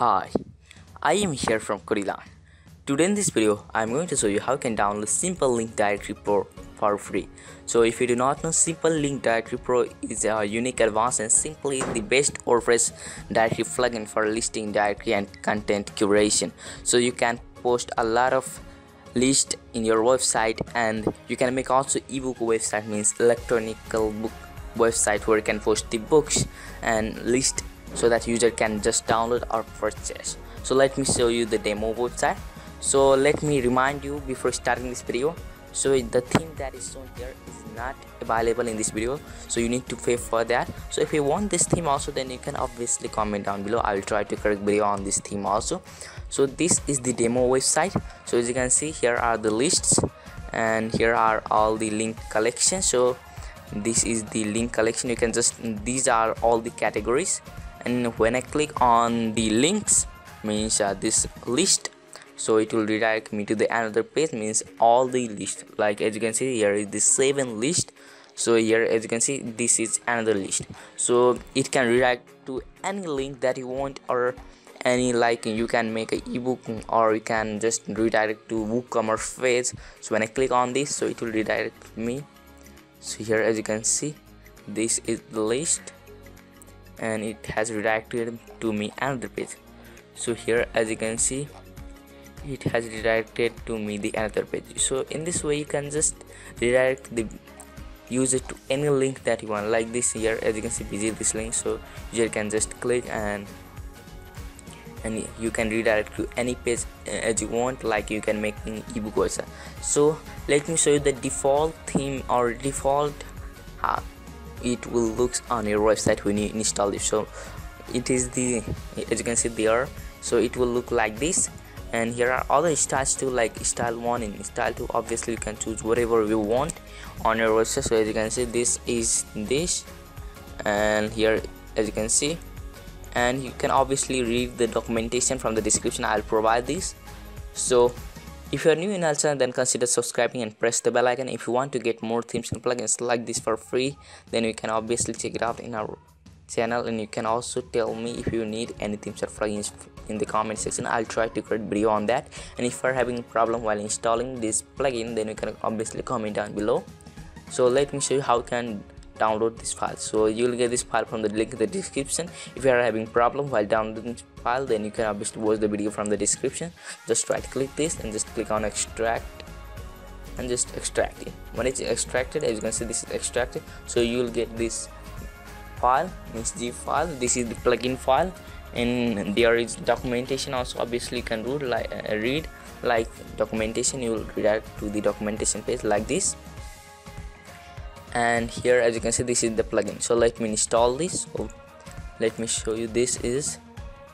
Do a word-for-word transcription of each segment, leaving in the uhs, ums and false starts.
Hi, I am here from KodiLearn. Today in this video, I am going to show you how you can download Simple Link Directory Pro for free. So if you do not know, Simple Link Directory Pro is a unique, advanced and simply the best WordPress directory plugin for listing, directory and content curation. So you can post a lot of list in your website, and you can make also ebook website, means electronic book website where you can post the books and list, so that user can just download or purchase. So let me show you the demo website. So let me remind you before starting this video, so the theme that is shown here is not available in this video, so you need to pay for that. So if you want this theme also, then you can obviously comment down below. I will try to create video on this theme also. So this is the demo website. So as you can see, here are the lists and here are all the link collections. So this is the link collection. You can just, these are all the categories, and when I click on the links, means uh, this list, so it will redirect me to the another page, means all the list. Like as you can see, here is the seven list. So here as you can see, this is another list, so it can redirect to any link that you want, or any, like you can make an ebook, or you can just redirect to WooCommerce page. So when I click on this, so it will redirect me. So here as you can see, this is the list, and it has redirected to me another page. So here as you can see, it has redirected to me the another page. So in this way, you can just redirect the user to any link that you want. Like this, here as you can see, visit this link, so user can just click and and you can redirect to any page as you want. Like you can make an ebook website. So let me show you the default theme or default uh, it will looks on your website when you install it. So it is the, as you can see there, so it will look like this. And here are other styles too, like style one and style two. Obviously you can choose whatever you want on your website. So as you can see, this is this, and here as you can see, and you can obviously read the documentation from the description. I'll provide this. So if you are new in our channel, then consider subscribing and press the bell icon. If you want to get more themes and plugins like this for free, then you can obviously check it out in our channel, and you can also tell me if you need any themes or plugins in the comment section. I'll try to create video on that. And if you are having a problem while installing this plugin, then you can obviously comment down below. So let me show you how you can download this file. So you will get this file from the link in the description. If you are having problem while downloading this file, then you can obviously watch the video from the description. Just right click this and just click on extract, and just extract it. When it's extracted, as you can see, this is extracted. So you will get this file, means zip file. This is the plugin file, and there is documentation also. Obviously you can do like uh, read like documentation. You will redirect to the documentation page like this. And here as you can see, this is the plugin. So let me install this. So let me show you, this is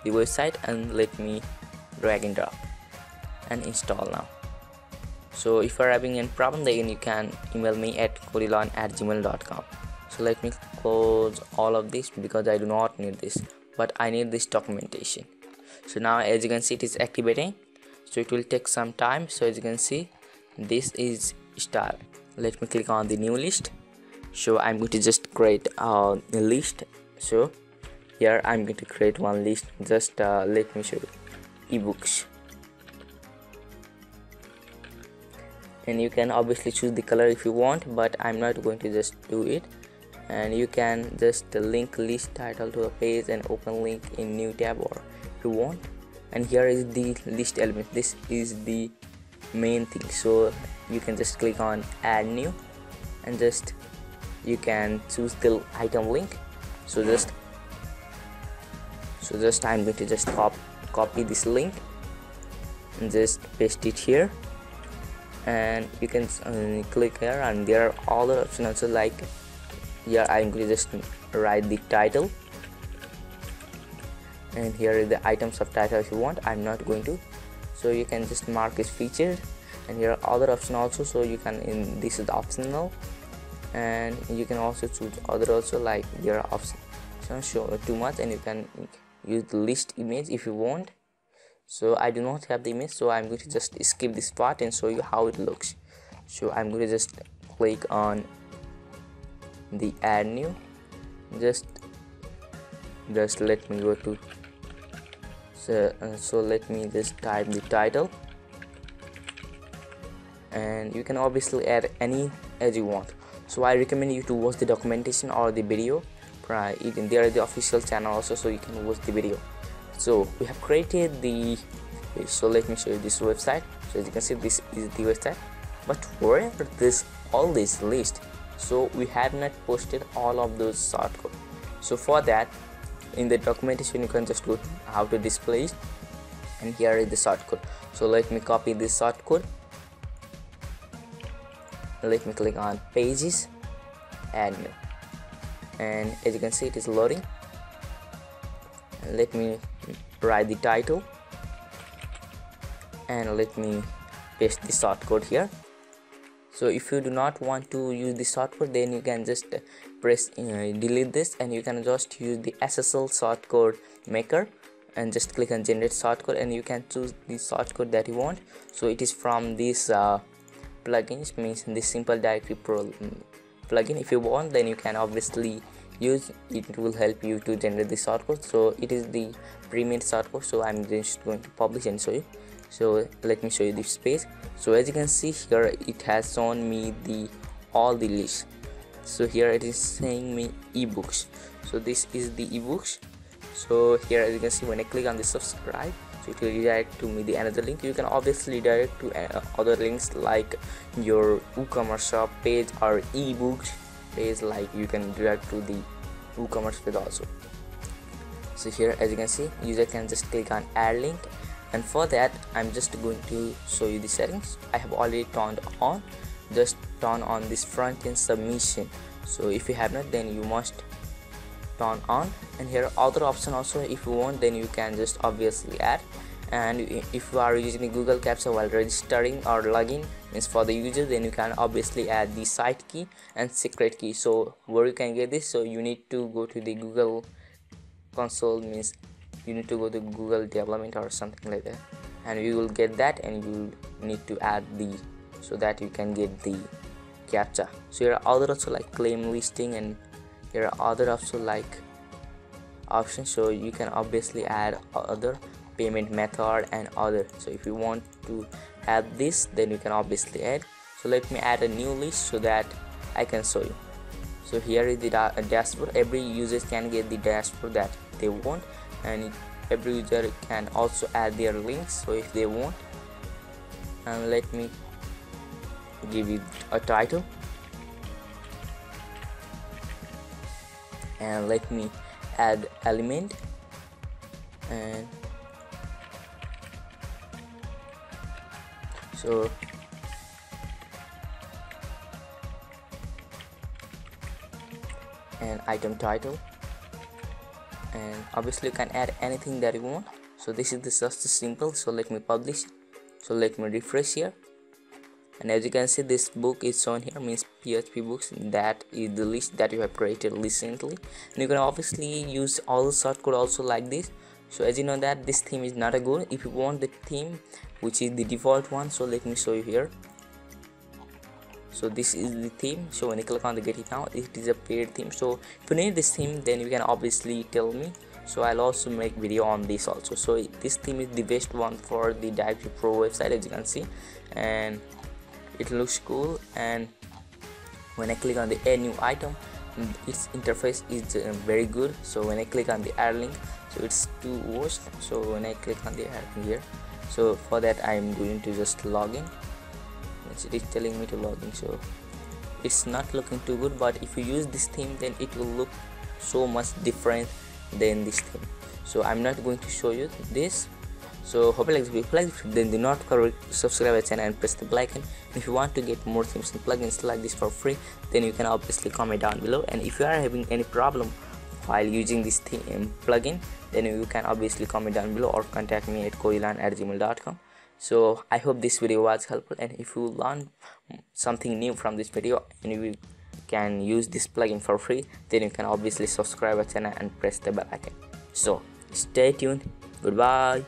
the website, and let me drag and drop and install now. So if you are having any problem, then you can email me at kodilearn at gmail dot com. So let me close all of this, because I do not need this, but I need this documentation. So now as you can see, it is activating, so it will take some time. So as you can see, this is style. Let me click on the new list. So I'm going to just create uh, a list. So here I'm going to create one list. Just uh, let me show you, ebooks, and you can obviously choose the color if you want, but I'm not going to just do it. And you can just link list title to a page and open link in new tab, or if you want. And here is the list element. This is the main thing. So you can just click on add new, and just you can choose the item link. So just so just I'm going to just cop copy this link and just paste it here. And you can uh, click here, and there are all the options also. Like here I'm going to just write the title, and here is the item subtitle if you want. I'm not going to. So you can just mark this featured, and here are other options also. So you can, in this is optional, and you can also choose other also. Like there are options, so show too much, and you can use the list image if you want. So I do not have the image, so I'm going to just skip this part and show you how it looks. So I'm going to just click on the add new. Just just let me go to so, uh, so let me just type the title, and you can obviously add any as you want. So I recommend you to watch the documentation or the video. There is the official channel also, so you can watch the video. So we have created the, so let me show you this website. So as you can see, this is the website, but wherever this all this list, so we have not posted all of those shortcodes. So for that, in the documentation you can just look how to display it, and here is the shortcode. So let me copy this shortcode. Let me click on pages, add new, and as you can see it is loading. Let me write the title and let me paste the shortcode here. So if you do not want to use the shortcode, then you can just press uh, delete this, and you can just use the S S L shortcode maker and just click on generate shortcode, and you can choose the shortcode that you want. So it is from this uh, plugins, means this Simple Directory Pro plugin. If you want, then you can obviously use it. It will help you to generate the shortcode. So it is the premium shortcode, so I'm just going to publish and show you. So let me show you the space. So as you can see here, it has shown me the all the lists. So here it is saying me ebooks. So this is the ebooks. So here as you can see, when I click on the subscribe, so it will redirect to me the another link. You can obviously direct to uh, other links like your WooCommerce shop page or ebooks page, like you can direct to the WooCommerce page also. So here as you can see, user can just click on add link, and for that I'm just going to show you the settings. I have already turned on, just turn on this front end submission. So if you have not, then you must turn on. And here other option also, if you want, then you can just obviously add. And if you are using the Google Captcha while registering or login, means for the user, then you can obviously add the site key and secret key. So where you can get this, so you need to go to the Google console, means you need to go to Google development or something like that, and you will get that, and you need to add the, so that you can get the captcha. So here are other also like claim listing, and here are other also like options. So you can obviously add other payment method and other. So if you want to add this, then you can obviously add. So let me add a new list so that I can show you. So here is the da dashboard. Every user can get the dashboard that they want, and every user can also add their links, so if they want. And let me give it a title, and let me add element, and so and item title, and obviously you can add anything that you want. So this is just simple. So let me publish. So let me refresh here, and as you can see, this book is shown here, means P H P books. That is the list that you have created recently, and you can obviously use all the shortcode also like this. So as you know that this theme is not a good. If you want the theme which is the default one, so let me show you here. So this is the theme. So when you click on the get it now, it is a paid theme. So if you need this theme, then you can obviously tell me. So I'll also make video on this also. So this theme is the best one for the Directory Pro website, as you can see, and it looks cool. And when I click on the add new item, its interface is uh, very good. So when I click on the add link, so it's two words. So when I click on the add link here, so for that I'm going to just log in. It is telling me to log in, so it's not looking too good, but if you use this theme, then it will look so much different than this theme. So I'm not going to show you this. So hope you like this video. If you like this, then do not forget to subscribe to the channel and press the bell icon. If you want to get more themes and plugins like this for free, then you can obviously comment down below. And if you are having any problem while using this theme plugin, then you can obviously comment down below or contact me at kodilearn at gmail dot com. So I hope this video was helpful, and if you learn something new from this video and you can use this plugin for free, then you can obviously subscribe to the channel and press the bell icon. So stay tuned. Goodbye.